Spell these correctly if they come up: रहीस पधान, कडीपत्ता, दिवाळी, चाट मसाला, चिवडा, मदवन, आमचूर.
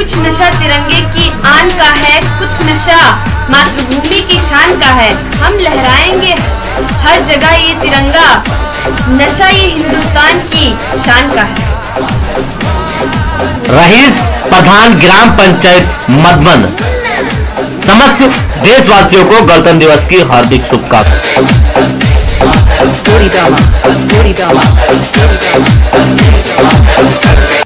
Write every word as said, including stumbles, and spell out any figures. कुछ नशा तिरंगे की आन का है, कुछ नशा मातृभूमि की शान का है। हम लहराएंगे हर जगह ये तिरंगा, नशा ये हिंदुस्तान की शान का है। रहीस पधान, ग्राम पंचायत मदवन। समस्त देशवासियों को गणतंत्र दिवस की हार्दिक शुभकामनाएं।